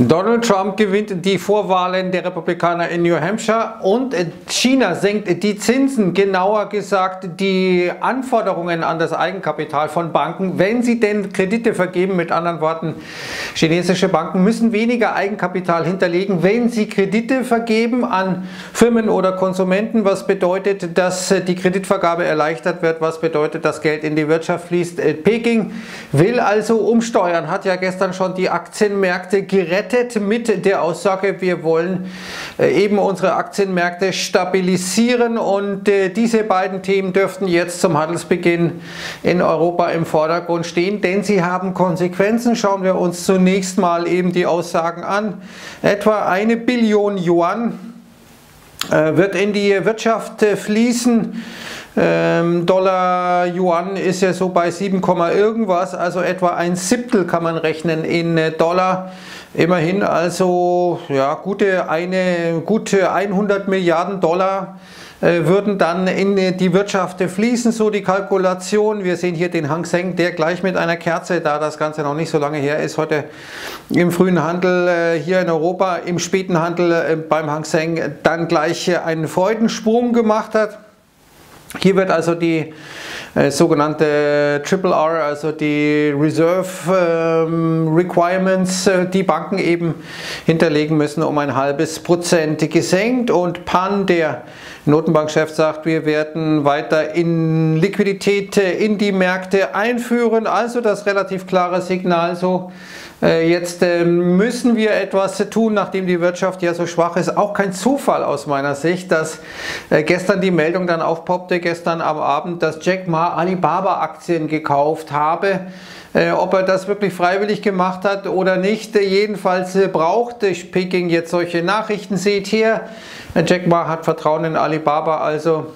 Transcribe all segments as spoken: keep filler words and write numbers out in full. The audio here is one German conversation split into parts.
Donald Trump gewinnt die Vorwahlen der Republikaner in New Hampshire und China senkt die Zinsen, genauer gesagt die Anforderungen an das Eigenkapital von Banken, wenn sie denn Kredite vergeben. Mit anderen Worten, chinesische Banken müssen weniger Eigenkapital hinterlegen, wenn sie Kredite vergeben an Firmen oder Konsumenten, was bedeutet, dass die Kreditvergabe erleichtert wird, was bedeutet, dass Geld in die Wirtschaft fließt. Peking will also umsteuern, hat ja gestern schon die Aktienmärkte gerettet mit der Aussage, wir wollen eben unsere Aktienmärkte stabilisieren, und diese beiden Themen dürften jetzt zum Handelsbeginn in Europa im Vordergrund stehen, denn sie haben Konsequenzen. Schauen wir uns zunächst mal eben die Aussagen an. Etwa eine Billion Yuan wird in die Wirtschaft fließen. Dollar, Yuan ist ja so bei sieben, irgendwas, also etwa ein Siebtel kann man rechnen in Dollar. Immerhin also ja, gute, eine, gute hundert Milliarden Dollar äh, würden dann in die Wirtschaft fließen, so die Kalkulation. Wir sehen hier den Hang Seng, der gleich mit einer Kerze, da das Ganze noch nicht so lange her ist, heute im frühen Handel äh, hier in Europa, im späten Handel äh, beim Hang Seng dann gleich äh, einen Freudensprung gemacht hat. Hier wird also die äh, sogenannte Triple R, also die Reserve ähm, Requirements, äh, die Banken eben hinterlegen müssen, um ein halbes Prozent gesenkt. Und Pan, der Notenbankchef, sagt, wir werden weiter in Liquidität äh, in die Märkte einführen. Also das relativ klare Signal, so äh, jetzt äh, müssen wir etwas tun, nachdem die Wirtschaft ja so schwach ist. Auch kein Zufall aus meiner Sicht, dass äh, gestern die Meldung dann aufpoppte, gestern am Abend, dass Jack Ma Alibaba-Aktien gekauft habe. Äh, ob er das wirklich freiwillig gemacht hat oder nicht, äh, jedenfalls äh, braucht äh, Peking jetzt solche Nachrichten. Seht hier, äh, Jack Ma hat Vertrauen in Alibaba, also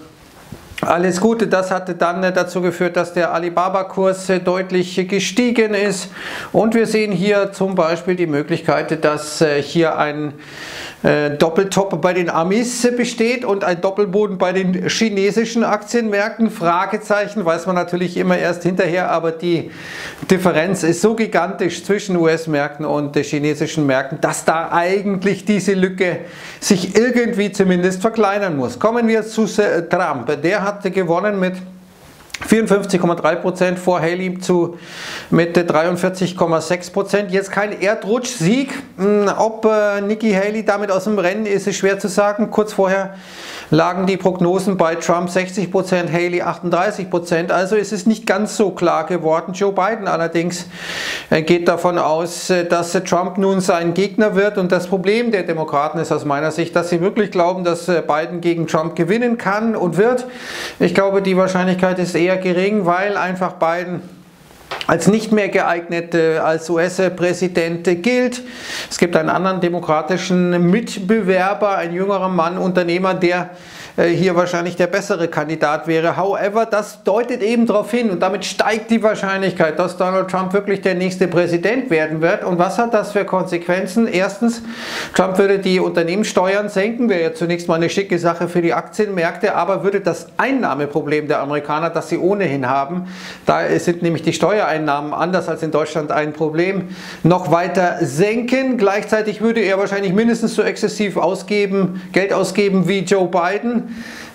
alles Gute. Das hatte dann äh, dazu geführt, dass der Alibaba-Kurs äh, deutlich äh, gestiegen ist. Und wir sehen hier zum Beispiel die Möglichkeit, dass äh, hier ein Doppeltop bei den Amis besteht und ein Doppelboden bei den chinesischen Aktienmärkten. Fragezeichen, weiß man natürlich immer erst hinterher, aber die Differenz ist so gigantisch zwischen U S-Märkten und chinesischen Märkten, dass da eigentlich diese Lücke sich irgendwie zumindest verkleinern muss. Kommen wir zu Trump. Der hatte gewonnen mit vierundfünfzig Komma drei Prozent, vor Haley zu mit dreiundvierzig Komma sechs Prozent. Jetzt kein Erdrutschsieg. Ob äh, Nikki Haley damit aus dem Rennen ist, ist schwer zu sagen. Kurz vorher lagen die Prognosen bei Trump sechzig Prozent, Haley achtunddreißig Prozent. Also es ist nicht ganz so klar geworden. Joe Biden allerdings äh, geht davon aus, äh, dass äh, Trump nun sein Gegner wird. Und das Problem der Demokraten ist aus meiner Sicht, dass sie wirklich glauben, dass äh, Biden gegen Trump gewinnen kann und wird. Ich glaube, die Wahrscheinlichkeit ist eher gering, weil einfach Biden als nicht mehr geeignet als U S-Präsident gilt. Es gibt einen anderen demokratischen Mitbewerber, ein jüngerer Mann, Unternehmer, der hier wahrscheinlich der bessere Kandidat wäre. However, das deutet eben darauf hin, und damit steigt die Wahrscheinlichkeit, dass Donald Trump wirklich der nächste Präsident werden wird. Und was hat das für Konsequenzen? Erstens, Trump würde die Unternehmenssteuern senken, wäre ja zunächst mal eine schicke Sache für die Aktienmärkte, aber würde das Einnahmeproblem der Amerikaner, das sie ohnehin haben, da sind nämlich die Steuereinnahmen anders als in Deutschland ein Problem, noch weiter senken. Gleichzeitig würde er wahrscheinlich mindestens so exzessiv ausgeben, Geld ausgeben wie Joe Biden,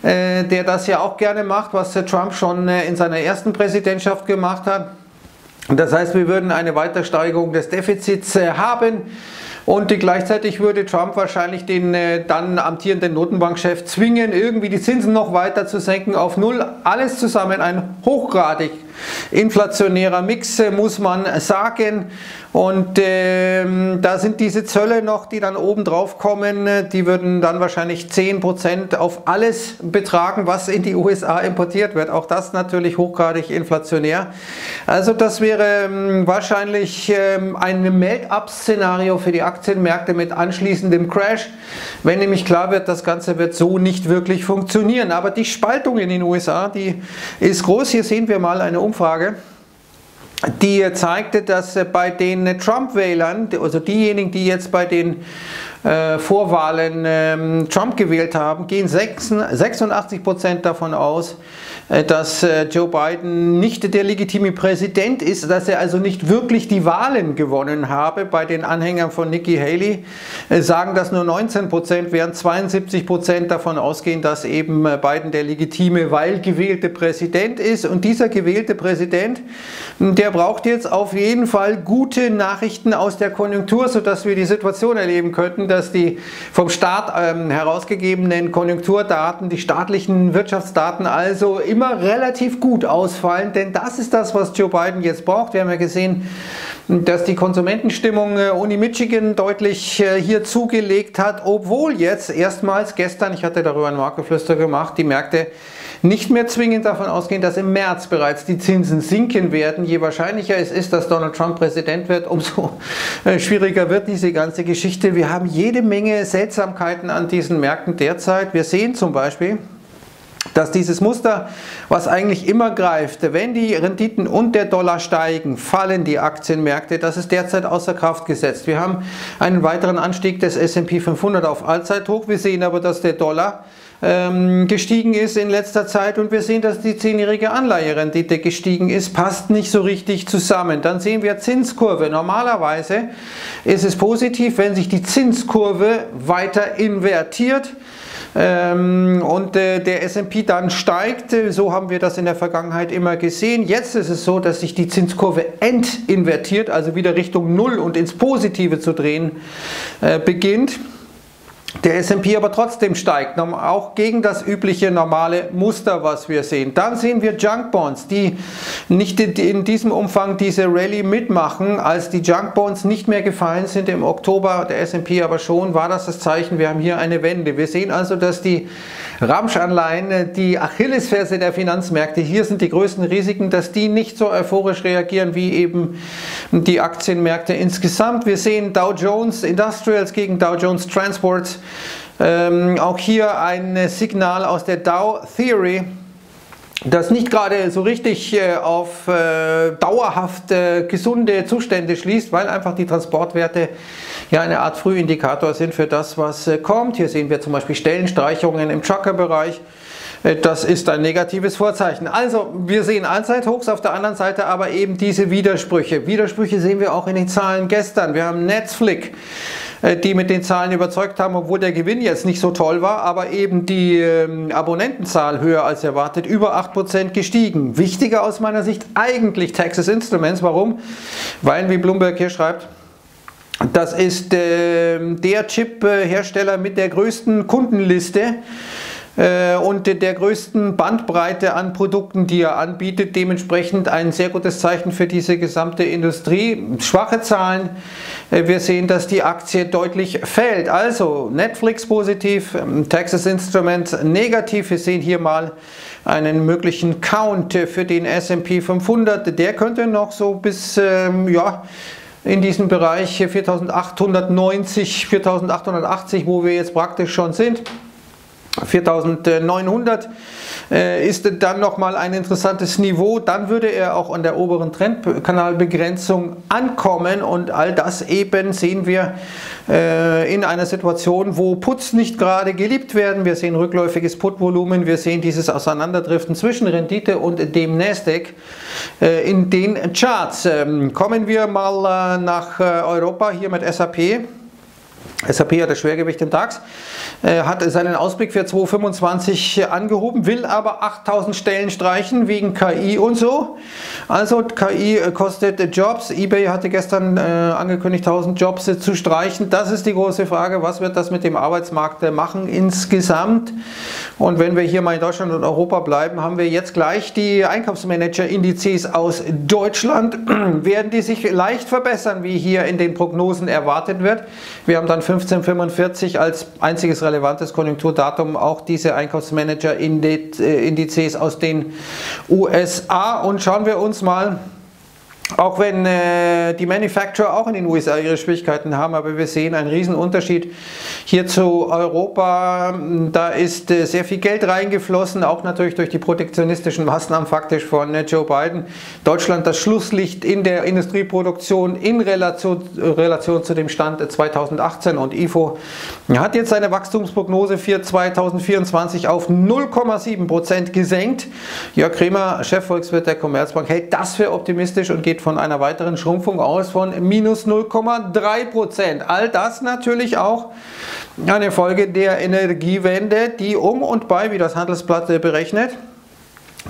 der das ja auch gerne macht, was Trump schon in seiner ersten Präsidentschaft gemacht hat. Das heißt, wir würden eine weitere Steigerung des Defizits haben. Und gleichzeitig würde Trump wahrscheinlich den äh, dann amtierenden Notenbankchef zwingen, irgendwie die Zinsen noch weiter zu senken auf Null. Alles zusammen ein hochgradig inflationärer Mix, äh, muss man sagen. Und ähm, da sind diese Zölle noch, die dann oben drauf kommen, die würden dann wahrscheinlich zehn Prozent auf alles betragen, was in die U S A importiert wird. Auch das natürlich hochgradig inflationär. Also das wäre ähm, wahrscheinlich ähm, ein Melt-up-Szenario für die Aktien. Aktienmärkte mit anschließendem Crash, wenn nämlich klar wird, das Ganze wird so nicht wirklich funktionieren. Aber die Spaltung in den U S A, die ist groß. Hier sehen wir mal eine Umfrage die zeigte, dass bei den Trump-Wählern, also diejenigen, die jetzt bei den äh, Vorwahlen ähm, Trump gewählt haben, gehen sechsundachtzig Prozent davon aus, äh, dass äh, Joe Biden nicht der legitime Präsident ist, dass er also nicht wirklich die Wahlen gewonnen habe. Bei den Anhängern von Nikki Haley äh, sagen das nur neunzehn Prozent, während zweiundsiebzig Prozent davon ausgehen, dass eben äh, Biden der legitime, weil gewählte Präsident ist. Und dieser gewählte Präsident, der Er braucht jetzt auf jeden Fall gute Nachrichten aus der Konjunktur, sodass wir die Situation erleben könnten, dass die vom Staat ähm, herausgegebenen Konjunkturdaten, die staatlichen Wirtschaftsdaten also immer relativ gut ausfallen, denn das ist das, was Joe Biden jetzt braucht. Wir haben ja gesehen, dass die Konsumentenstimmung äh, Uni-Michigan deutlich äh, hier zugelegt hat, obwohl jetzt erstmals gestern, ich hatte darüber ein Marktgeflüster gemacht, die Märkte nicht mehr zwingend davon ausgehen, dass im März bereits die Zinsen sinken werden. Je wahrscheinlicher es ist, dass Donald Trump Präsident wird, umso schwieriger wird diese ganze Geschichte. Wir haben jede Menge Seltsamkeiten an diesen Märkten derzeit. Wir sehen zum Beispiel, dass dieses Muster, was eigentlich immer greift, wenn die Renditen und der Dollar steigen, fallen die Aktienmärkte, das ist derzeit außer Kraft gesetzt. Wir haben einen weiteren Anstieg des S und P fünfhundert auf Allzeithoch. Wir sehen aber, dass der Dollar gestiegen ist in letzter Zeit und wir sehen, dass die zehnjährige Anleiherendite gestiegen ist, passt nicht so richtig zusammen. Dann sehen wir Zinskurve. Normalerweise ist es positiv, wenn sich die Zinskurve weiter invertiert und der S und P dann steigt. So haben wir das in der Vergangenheit immer gesehen. Jetzt ist es so, dass sich die Zinskurve entinvertiert, also wieder Richtung Null und ins Positive zu drehen beginnt. Der S und P aber trotzdem steigt, auch gegen das übliche normale Muster, was wir sehen. Dann sehen wir Junk Bonds, die nicht in diesem Umfang diese Rallye mitmachen. Als die Junk Bonds nicht mehr gefallen sind im Oktober, der S und P aber schon, war das das Zeichen, wir haben hier eine Wende. Wir sehen also, dass die Ramschanleihen, die Achillesferse der Finanzmärkte, hier sind die größten Risiken, dass die nicht so euphorisch reagieren wie eben die Aktienmärkte insgesamt. Wir sehen Dow Jones Industrials gegen Dow Jones Transports. Ähm, auch hier ein Signal aus der Dow Theory, das nicht gerade so richtig äh, auf äh, dauerhaft äh, gesunde Zustände schließt, weil einfach die Transportwerte ja eine Art Frühindikator sind für das, was äh, kommt. Hier sehen wir zum Beispiel Stellenstreichungen im Trucker-Bereich. Das ist ein negatives Vorzeichen. Also wir sehen Allzeithochs, auf der anderen Seite aber eben diese Widersprüche. Widersprüche sehen wir auch in den Zahlen gestern. Wir haben Netflix, die mit den Zahlen überzeugt haben, obwohl der Gewinn jetzt nicht so toll war, aber eben die Abonnentenzahl höher als erwartet, über acht Prozent gestiegen. Wichtiger aus meiner Sicht eigentlich Texas Instruments. Warum? Weil, wie Bloomberg hier schreibt, das ist der Chip-Hersteller mit der größten Kundenliste und der größten Bandbreite an Produkten, die er anbietet, dementsprechend ein sehr gutes Zeichen für diese gesamte Industrie. Schwache Zahlen, wir sehen, dass die Aktie deutlich fällt. Also Netflix positiv, Texas Instruments negativ. Wir sehen hier mal einen möglichen Count für den S und P fünfhundert. Der könnte noch so bis, ähm, ja, in diesem Bereich viertausendachthundertneunzig, viertausendachthundertachtzig, wo wir jetzt praktisch schon sind, viertausendneunhundert äh, ist dann nochmal ein interessantes Niveau, dann würde er auch an der oberen Trendkanalbegrenzung ankommen und all das eben sehen wir äh, in einer Situation, wo Puts nicht gerade geliebt werden. Wir sehen rückläufiges Putvolumen, wir sehen dieses Auseinanderdriften zwischen Rendite und dem Nasdaq äh, in den Charts. Ähm, kommen wir mal äh, nach äh, Europa hier mit S A P. S A P hat das Schwergewicht im DAX, äh, hat seinen Ausblick für zweitausendfünfundzwanzig angehoben, will aber achttausend Stellen streichen wegen K I und so. Also K I kostet Jobs. Ebay hatte gestern äh, angekündigt, tausend Jobs äh, zu streichen. Das ist die große Frage, was wird das mit dem Arbeitsmarkt äh, machen insgesamt? Und wenn wir hier mal in Deutschland und Europa bleiben, haben wir jetzt gleich die Einkaufsmanager-Indizes aus Deutschland. Werden die sich leicht verbessern, wie hier in den Prognosen erwartet wird? Wir haben dann fünfzehn fünfundvierzig als einziges relevantes Konjunkturdatum auch diese Einkaufsmanager-Indizes aus den U S A und schauen wir uns mal Auch wenn äh, die Manufacturer auch in den U S A ihre Schwierigkeiten haben, aber wir sehen einen riesen Unterschied hier zu Europa. Da ist äh, sehr viel Geld reingeflossen, auch natürlich durch die protektionistischen Maßnahmen faktisch von äh, Joe Biden. Deutschland das Schlusslicht in der Industrieproduktion in Relation, äh, Relation zu dem Stand zweitausendachtzehn, und I F O hat jetzt seine Wachstumsprognose für zweitausendvierundzwanzig auf null Komma sieben Prozent gesenkt. Jörg Krämer, Chefvolkswirt der Commerzbank, hält das für optimistisch und geht von einer weiteren Schrumpfung aus von minus null Komma drei Prozent. All das natürlich auch eine Folge der Energiewende, die um und bei, wie das Handelsblatt berechnet,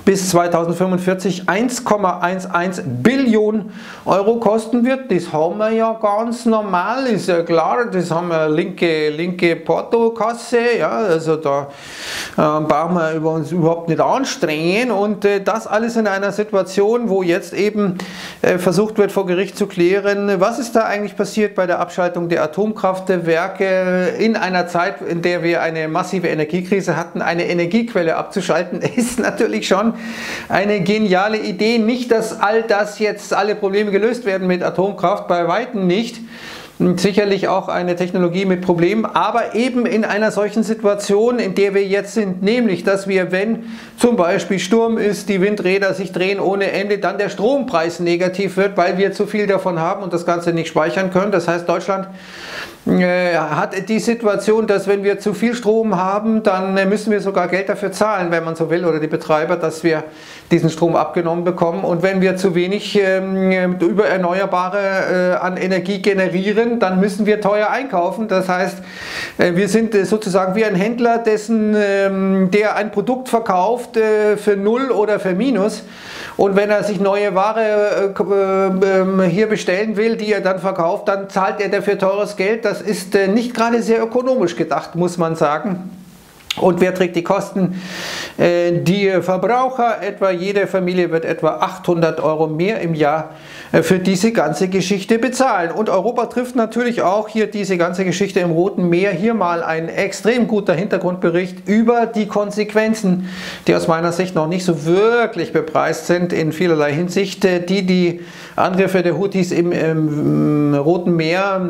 bis zweitausendfünfundvierzig eins Komma elf Billionen Euro kosten wird. Das haben wir ja ganz normal, ist ja klar. Das haben wir linke, linke Portokasse. Ja, also da äh, brauchen wir über uns überhaupt nicht anstrengen. Und äh, das alles in einer Situation, wo jetzt eben äh, versucht wird, vor Gericht zu klären, was ist da eigentlich passiert bei der Abschaltung der Atomkraftwerke in einer Zeit, in der wir eine massive Energiekrise hatten. Eine Energiequelle abzuschalten ist natürlich schon eine geniale Idee. Nicht, dass all das jetzt alle Probleme gelöst werden mit Atomkraft, bei weitem nicht. Sicherlich auch eine Technologie mit Problemen, aber eben in einer solchen Situation, in der wir jetzt sind, nämlich, dass wir, wenn zum Beispiel Sturm ist, die Windräder sich drehen ohne Ende, dann der Strompreis negativ wird, weil wir zu viel davon haben und das Ganze nicht speichern können. Das heißt, Deutschland äh, hat die Situation, dass wenn wir zu viel Strom haben, dann äh, müssen wir sogar Geld dafür zahlen, wenn man so will, oder die Betreiber, dass wir diesen Strom abgenommen bekommen. Und wenn wir zu wenig äh, über Erneuerbare äh, an Energie generieren, dann müssen wir teuer einkaufen. Das heißt, wir sind sozusagen wie ein Händler, dessen, der ein Produkt verkauft für Null oder für Minus. Und wenn er sich neue Ware hier bestellen will, die er dann verkauft, dann zahlt er dafür teures Geld. Das ist nicht gerade sehr ökonomisch gedacht, muss man sagen. Und wer trägt die Kosten? Die Verbraucher, etwa jede Familie wird etwa achthundert Euro mehr im Jahr für diese ganze Geschichte bezahlen. Und Europa trifft natürlich auch hier diese ganze Geschichte im Roten Meer. Hier mal ein extrem guter Hintergrundbericht über die Konsequenzen, die aus meiner Sicht noch nicht so wirklich bepreist sind in vielerlei Hinsicht, die die Angriffe der Huthis im, im Roten Meer,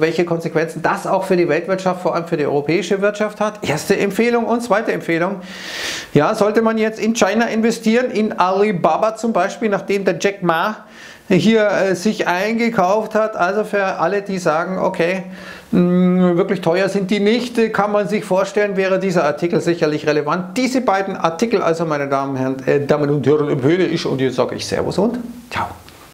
welche Konsequenzen das auch für die Weltwirtschaft, vor allem für die europäische Wirtschaft hat. Erste Empfehlung. Empfehlung und zweite Empfehlung, ja, sollte man jetzt in China investieren, in Alibaba zum Beispiel, nachdem der Jack Ma hier äh, sich eingekauft hat. Also für alle, die sagen, okay, mh, wirklich teuer sind die nicht, kann man sich vorstellen, wäre dieser Artikel sicherlich relevant. Diese beiden Artikel also, meine Damen und Herren, äh, Damen und Herren, empfehle ich, und jetzt sage ich Servus und Ciao.